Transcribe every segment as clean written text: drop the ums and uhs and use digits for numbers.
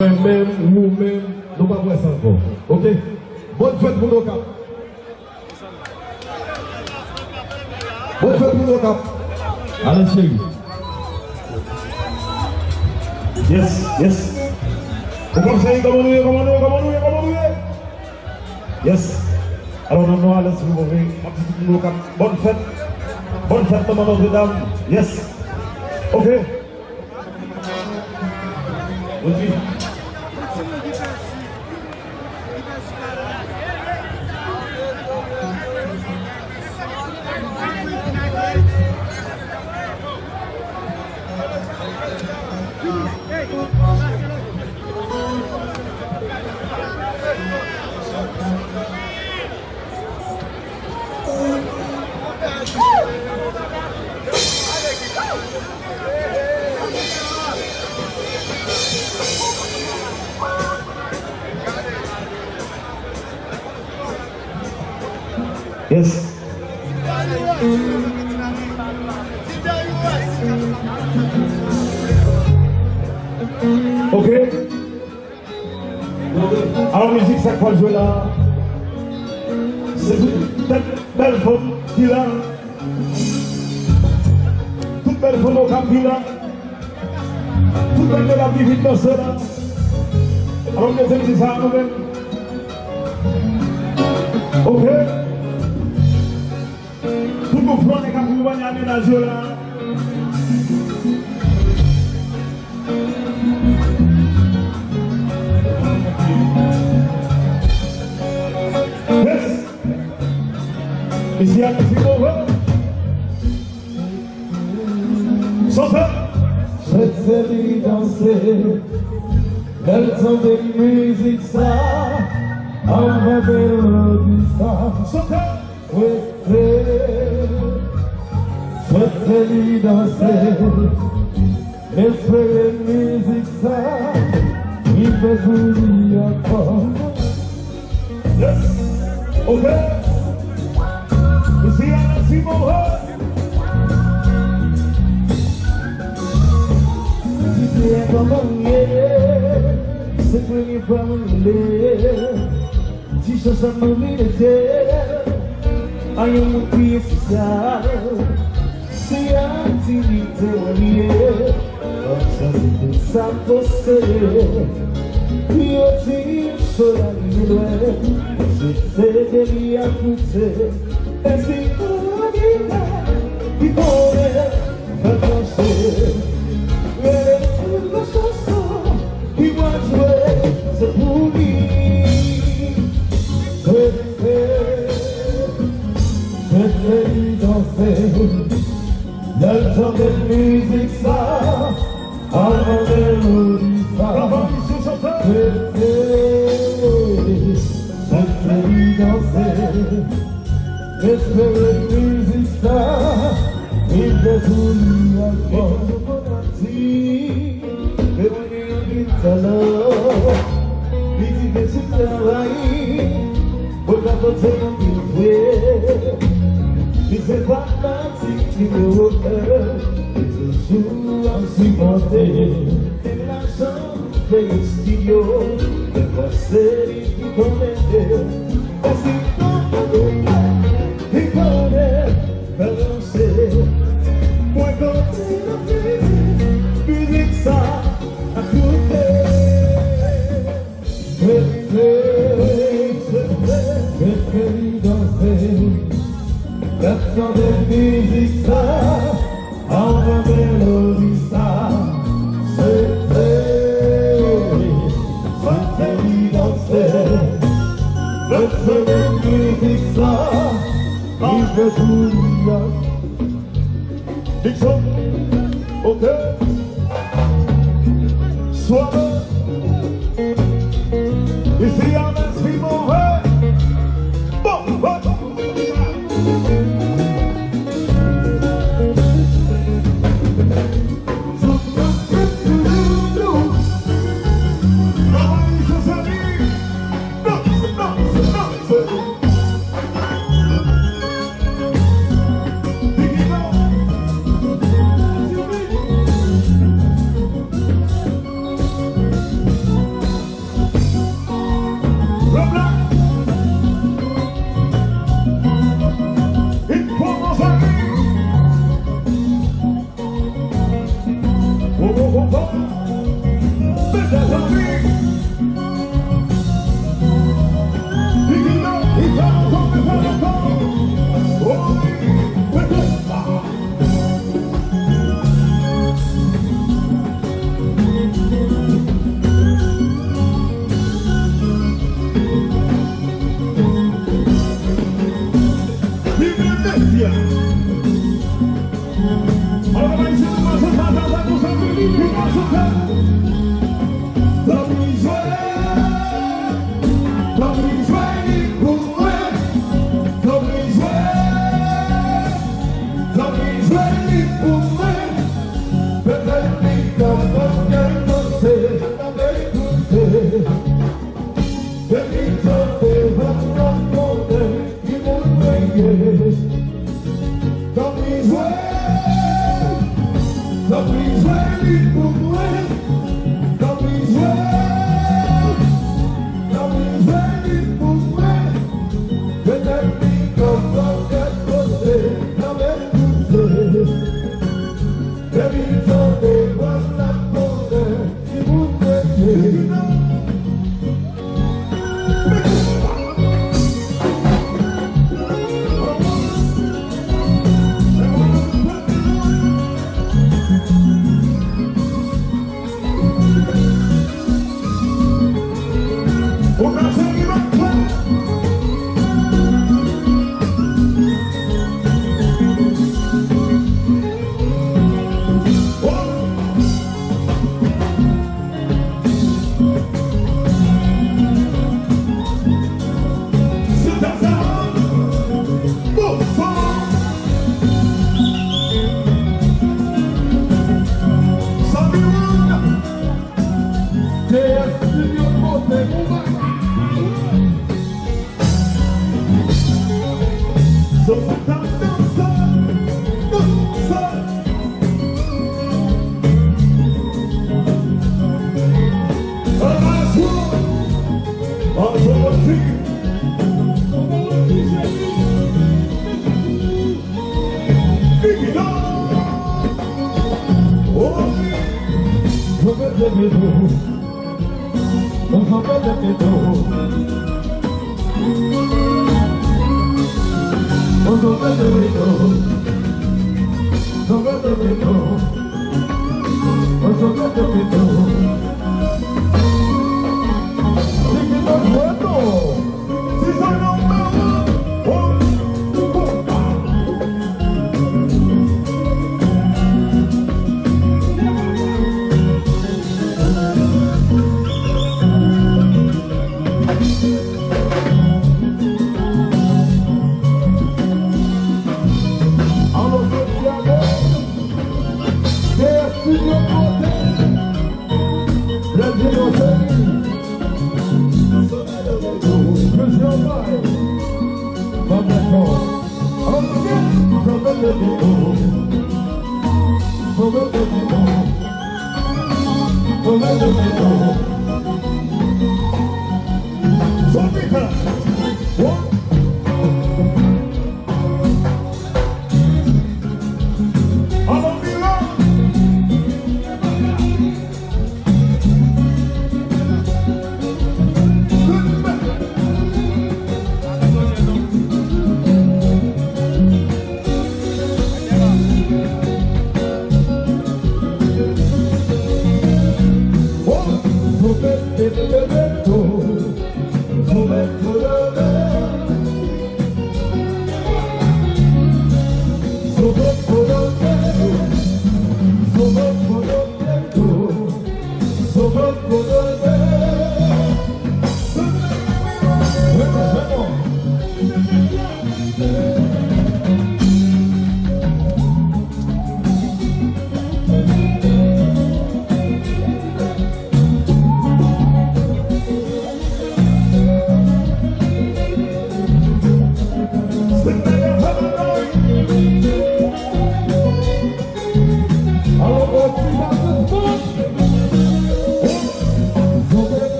Nous-mêmes, nous ne pouvons pas faire ça encore. Ok? Bonne fête pour nos caps. Bonne fête pour nos caps. Allez, chérie. Yes, yes. Comment ça y est? Comment nous Yes. Alors, nous allons vous montrer. Bonne fête. Bonne fête, maman, mesdames. Yes. Ok? Vas-y. Yes. Ok. Alors musique, chaque fois je là. C'est toute belle faute qui là. Toute belle faute au cap là. Toute belle de la vie vite dans cela. Alors que c'est ça nous-mêmes. Ok. Front et cap vous voyez aménager là. Yes. Ici à Piscicova. Chantez. J'ai danser. Belle son de musique ça. On va faire ça. Chantez. Je te dis danser, mais fais la musique ça, il fait jouer encore. Yes, ok. Ici à la Simon Hall. Si tu es comme un gay, c'est pour une femme laide. Si je cherche à m'oublier, aïe mon pied social. C'est activité liée, ça possédé, puis au tir sur la nuée, je sais de lui accoucher, et si pour la guitare, qui pourrait me pencher, mais les la chanson qui va jouer, c'est pour lui, je fais lui danser. Le temps de musique ça, en mélodie ça. Je fais lui danser. Je fais musique ça, il fait tout lui encore. Si, je vais lui alors. Lui dit que tu travailles, pour la beauté mon qu'il fait. Il fait pas pratique, il fait au cœur. Il toujours à supporter. De l'argent, des studios. De la série qui connaît. Et si il connaît, balancer. Moi, quand il a fait, musique ça, à côté. Je fais lui danser. L'action de musique ça, en vain mélodie ça, c'est lui danser. L'action de musique ça, il fait tout là. Dixon, ok, soit ici à l'esprit mauvais. Bon, bon.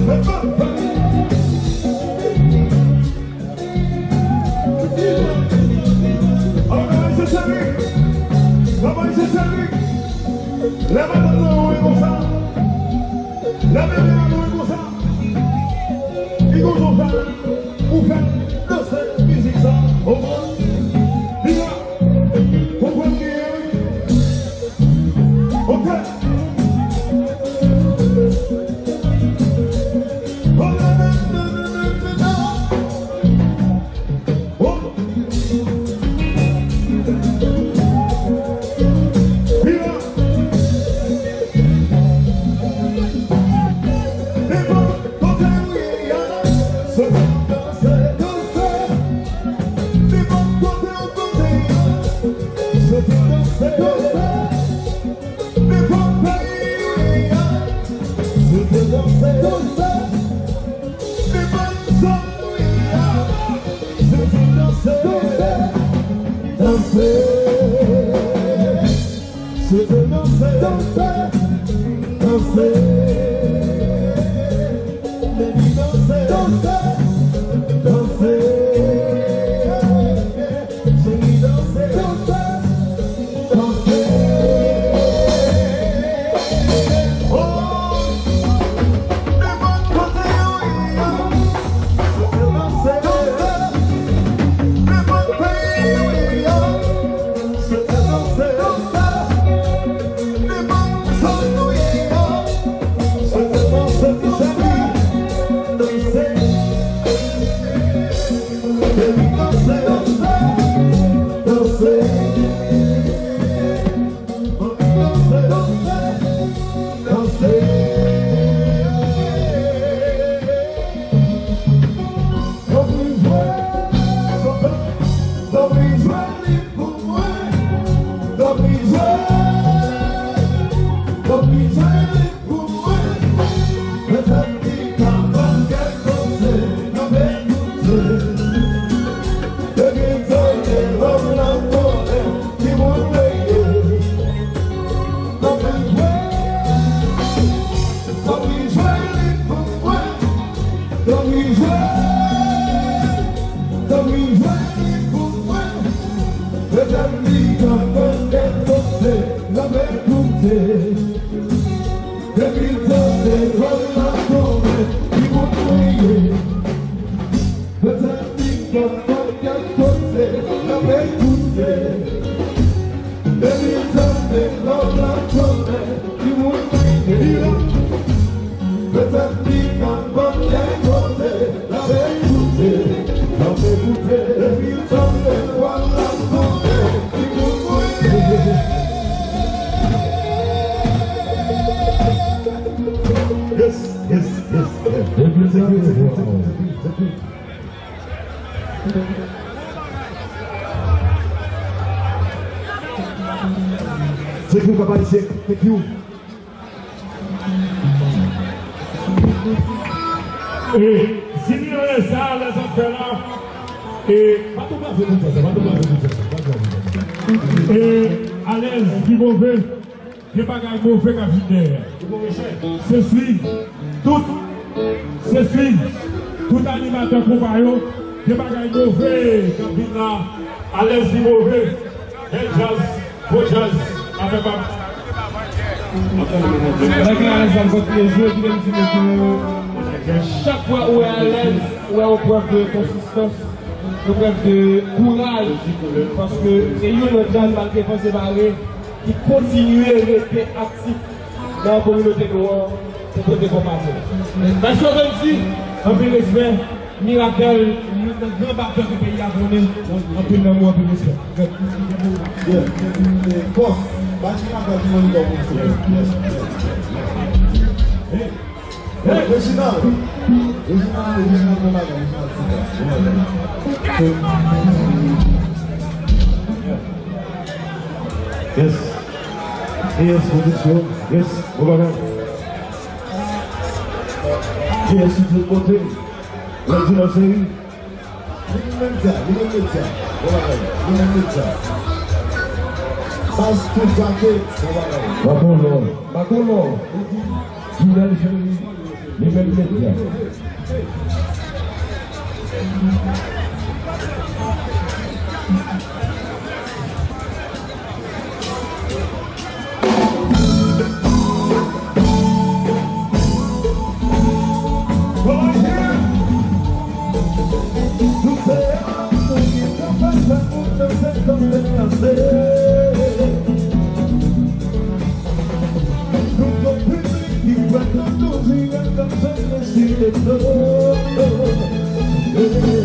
de courage, parce que c'est une jeune malgré François séparé qui continue à rester actif dans la communauté noire pour des combattants. Parce que comme si, en plus respect, miracle, le grand batteur du pays a donné, en plus d'amour, en plus respect. Bon, yes, yes, production, yes, au bagage. Yes, c'est le côté. La série. Vous même ça. Au bagage, vous même ça. Passe tout ça, au bagage. Bacolon. Vous Numéro 7. We're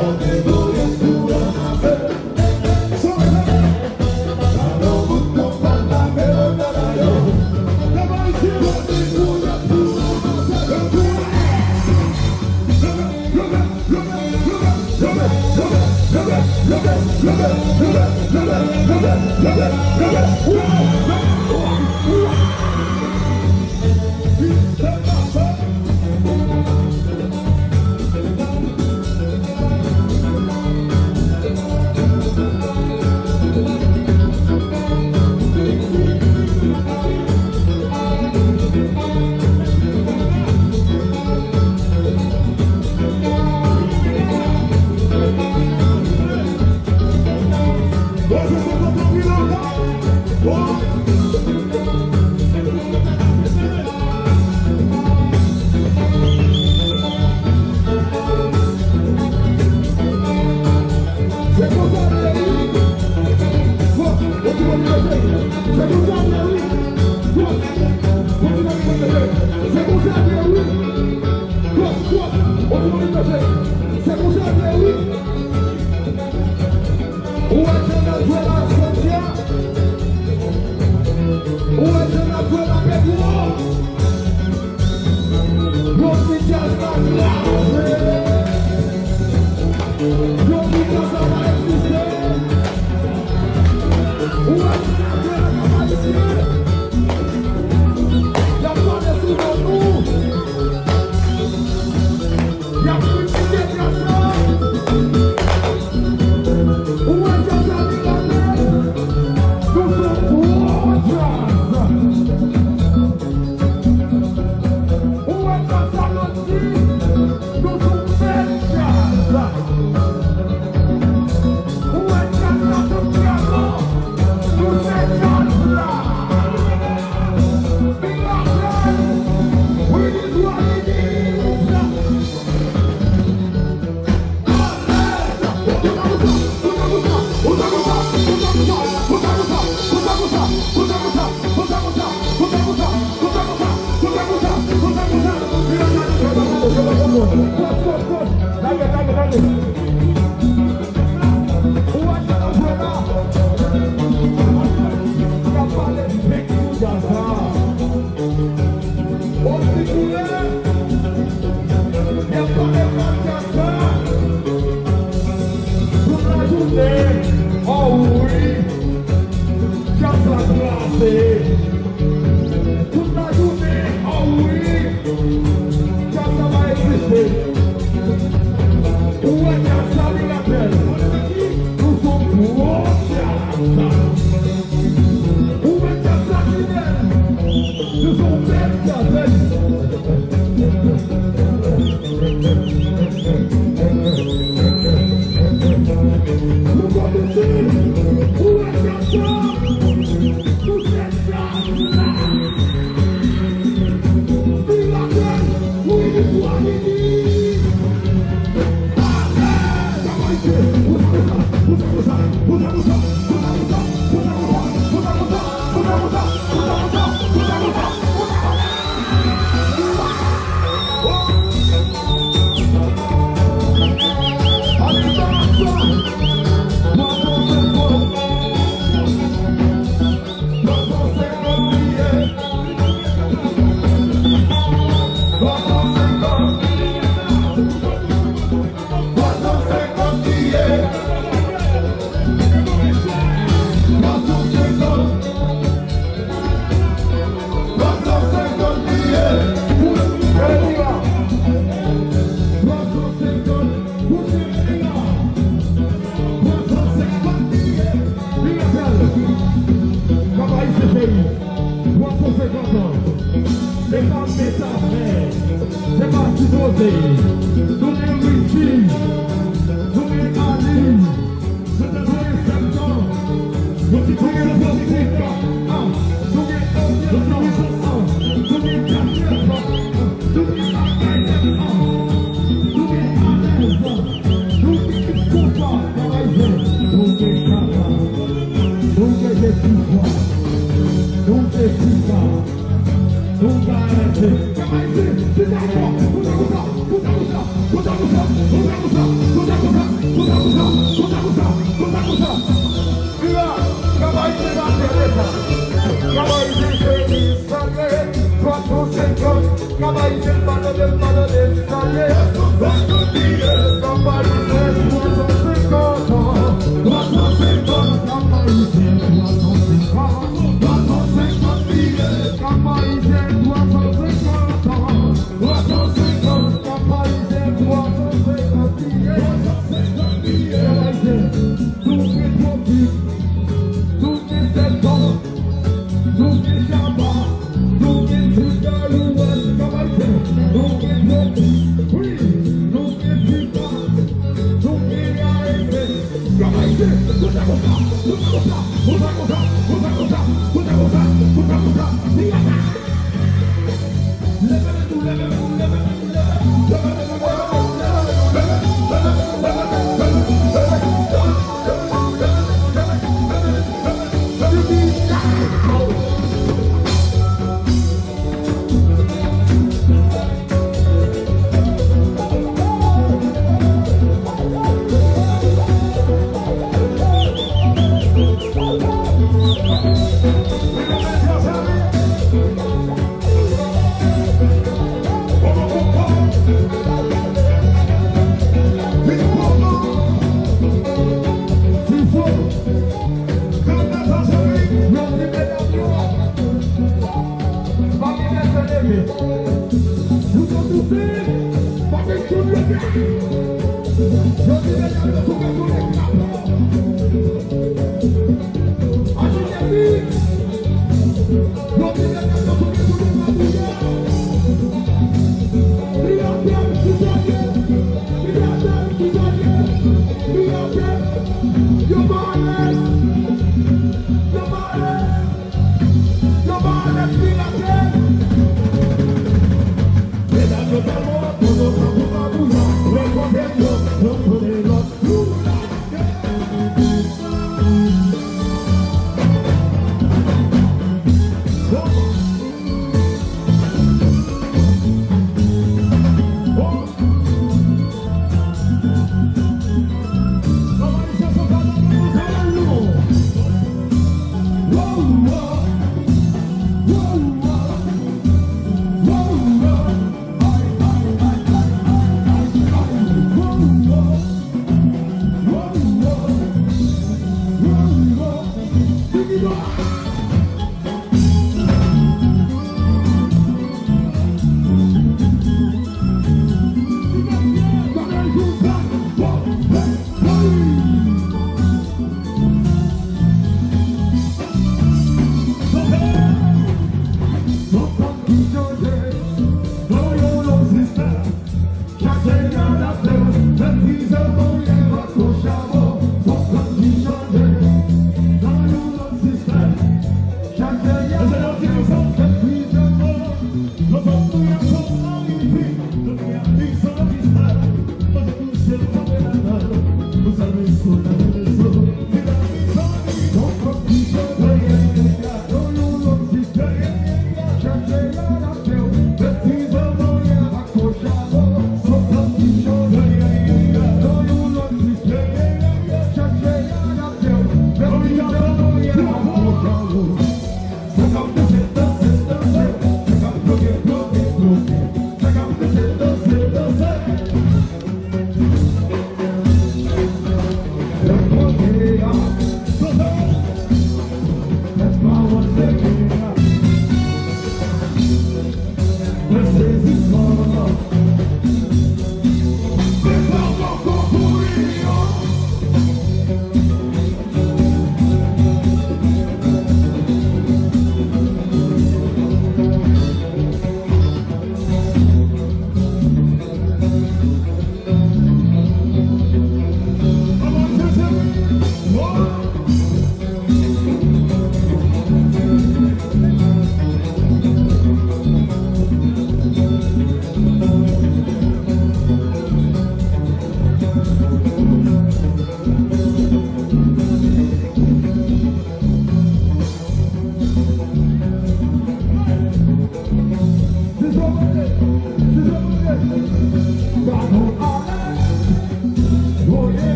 What's up?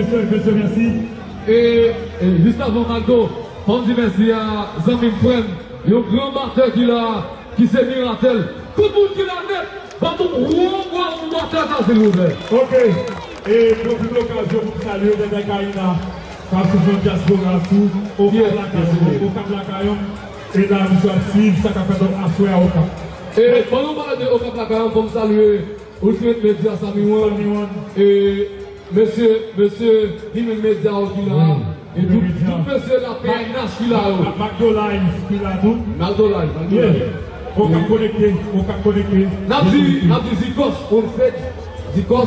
monsieur, merci. Et juste avant Maldo, on dit merci à Zamim Prem, le grand marteur qui s'est mis à tel. Tout le monde qui l'a net, va tout revoir mon marteur, s'il vous plaît. Ok, et pour toute l'occasion, vous saluez les Kaïna, parce que je diaspora sous, au cap de la Caillon, et là, nous sommes suivis, ça qu'a fait donc à souhait à Okap. Et quand on parle de Okap de la Caillon, pour saluer, vous souhaitez me dire à Samiwan, et monsieur Himen Media qui là, et tout monsieur la PNH qui là, McDonald's. On peut connecter, Nabdi Zikos, on fait Zikos,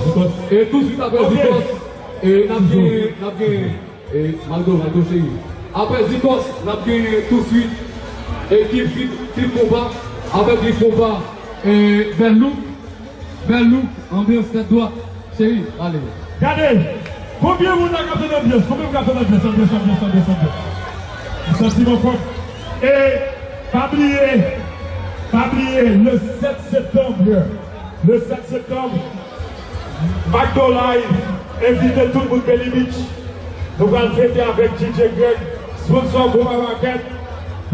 et tout ce qui s'appelle Zikos, et Maldo chez lui. Après Zikos, Nabdi tout de suite, équipe Tripoba, avec Tripoba, et Belle Louk, ambiance 4 doigts, chérie, allez. Regardez, combien vous avez capté d'ambiance, ambiance. Sentiment fort. Et, pas oublier, le 7 septembre, McDo Live, invitez tout le monde Belly Beach. Nous allons fêter avec DJ Greg, sponsor Goma Market,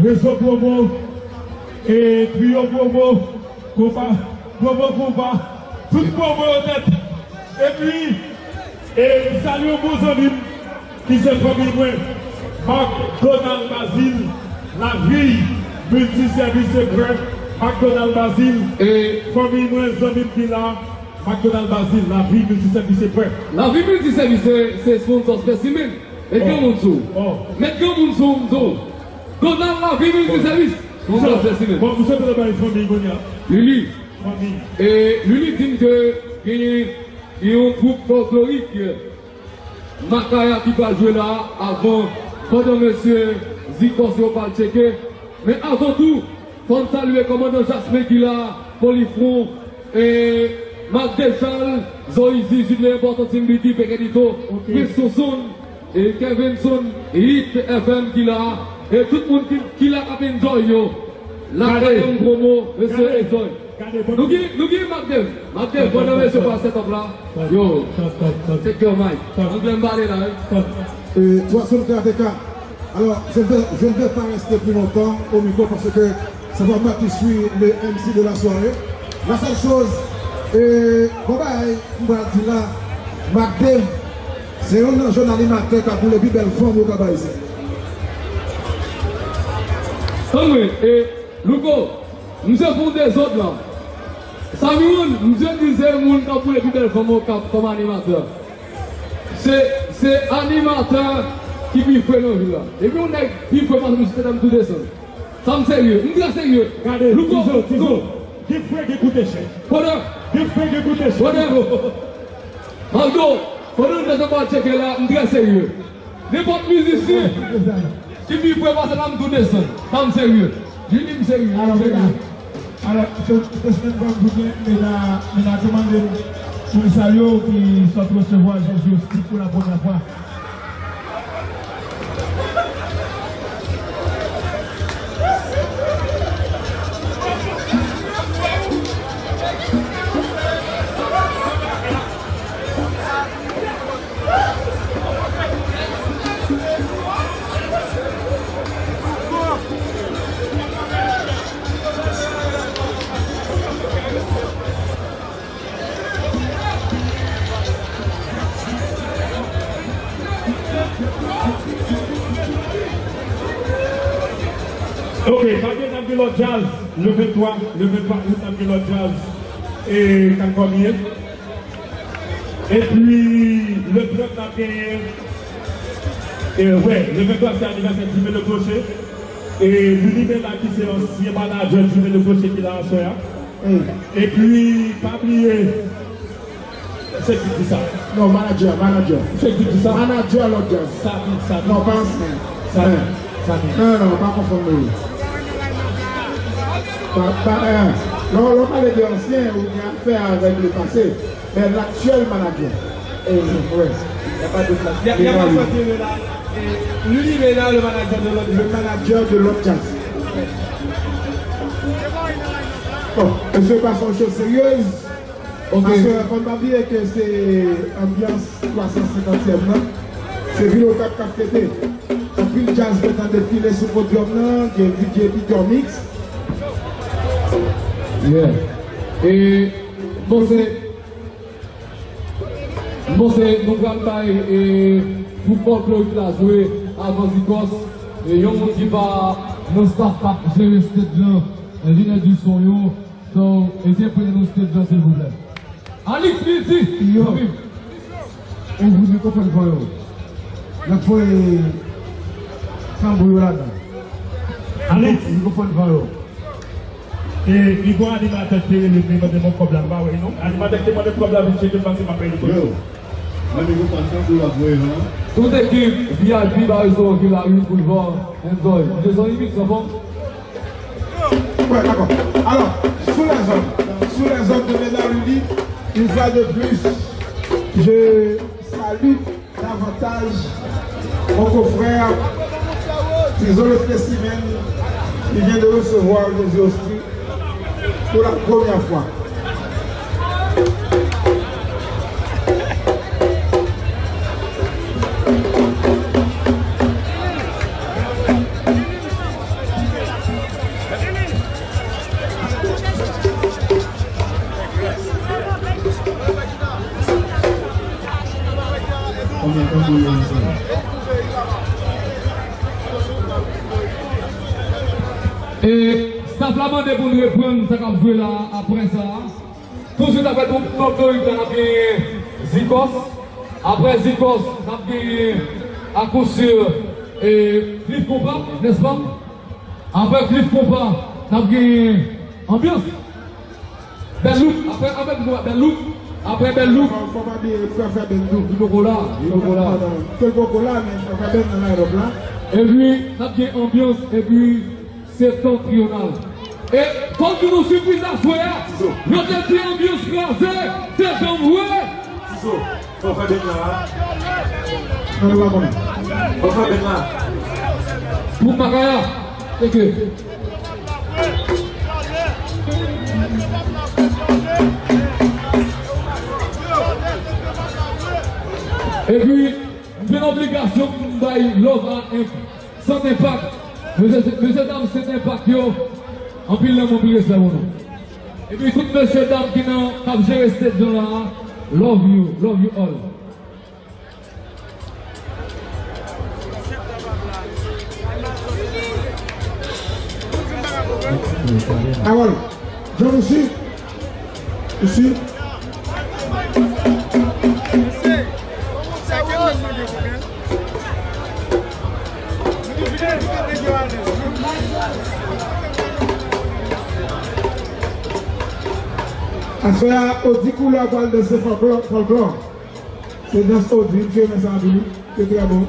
réseau Promo, et Trio Promo, Promo, tout Promo honnête. Et puis, salut aux bons amis qui se promènent. Marc Donald Basile, la vie multiservice secret. Marc Donald Basile, et famille moi, amis qui là. Marc Donald Basile, la vie multiservice secret. La vie multiservice, c'est sponsor spécimen. Et quand on dit, Donald la vie multiservice, sponsor spécimen. Bon, vous savez que la famille Gonia. Lili. Et Lili dit que. Il y a un groupe folklorique, Makaya qui va jouer là, avant, pendant monsieur Zikos, on va checker. Mais avant tout, il faut saluer commandant Jasmin qui là, Polyfron, et Marc Deschal, Zoïzi, Julien Bortosim, Ludi, Peredito, Chris Soson, et Kevinson, et Hit FM qui là, et tout le monde qui l'a appelé Zoyo. La deuxième promo, monsieur Ezoy. Nous gué Marc Dev, bon nom monsieur par cet homme là. Yo, take your mic. On vient parler là. 344. Alors, je ne vais pas rester plus longtemps au micro parce que ça va moi qui suis le MC de la soirée. La seule chose, bon bah, on va dire là, Marc Dev, c'est un jeune animateur qui a pour les plus belles femmes au Cabaye. Et Louko, nous avons des autres là. Samioun, nous disais que nous pour les plus belles femmes comme animateur. C'est animateur qui vivent nos villes là. Et puis on est qui fait parce que c'est dans tout descendre. Ça me sérieux, nous sommes sérieux. Regardez, Louko, qui fait écouter chèque. Maldo, pendant que nous avons checké là, nous sommes sérieux. N'importe musicien. Si vous pouvez passer l'âme tout descendre, l'âme sérieux. Je dis sérieux. Alors, je demandé pour les salauds qui sont recevoir Jésus aussi pour la première fois. Ok, j'ai le jazz, le 23, j'ai le jazz et Cancomier. Et puis le club n'a gagné. Et ouais, le 23 c'est l'anniversaire du Mélé Clocher. Et l'univers là qui c'est l'ancien manager du Mélé Clocher qui l'a en soir. Et puis, pas oublier. C'est qui dit ça? Non, manager. C'est qui dit ça? Manager le jazz. Ça dit. Non, pas ça dit. Non, pas confondre. Non, on parle de l'ancien ou bien affaire avec le passé, mais l'actuel manager. Il n'y a pas de place. Il n'y a pas de place. Lui, il est là, le manager de l'autre. Le manager de l'autre jazz. Bon, monsieur, passons aux choses sérieuses. Parce qu'on a dit que c'est ambiance 350e là. C'est ville au cap qui a fêté. En plus, le jazz est en défilé sur le podium là, qui est Peter Mix. Yeah. Et bon, c'est. Bon, c'est. Nous allons parler et football club qui l'a joué avant Zikos. Et yon qui va nous faire gérer ce stade-là. Et l'île du son yo. Donc, essayez pour nous ce stade-là, s'il vous plaît. Alex Lizzy, on vous écoute le voyou. La foi est sans bouillade. Alex, vous écoutez le voyou. Et il y a un animateur qui est le problème. Animateur qui est le problème, c'est que je pense que ma paye le voyou. Toute équipe VIP va recevoir la rue pour le voir. Deux ans et demi, c'est bon? Ouais, d'accord. Alors, sous les hommes de Ménarudi, une fois de plus, je salue davantage mon confrère, Trésor le Spécimen, qui vient de recevoir les hosties pour la première fois. Et ça flamand de vous reprendre ça qu'on veut là après ça. Tout de suite après tout le Zikos. Après Zikos, ça fait à coup sûr et Cliff Combat, n'est-ce pas? Après Cliff Combat, ça fait ambiance. Belle loup, après belle loup. Après belle loup. Et puis, ça fait ambiance et puis. Septentrional. Et quand nous nous suffisons à jouer, nous avons des ambiances classées, des enjouées. On fait bien là. On fait bien là. Pour Makaya, c'est que. Et puis, nous avons l'obligation de nous donner l'ordre sans impact. Monsieur dames, c'est un paquet, en pile de mobilier, c'est bon. Et puis, toutes messieurs dames qui n'ont pas géré cette zone-là, love you all. Ah voilà, je vous suis. Ici. À cela, Audi couleur parle de ce folklore. C'est dans ce Audi, je mets ça en ville, c'est très bon.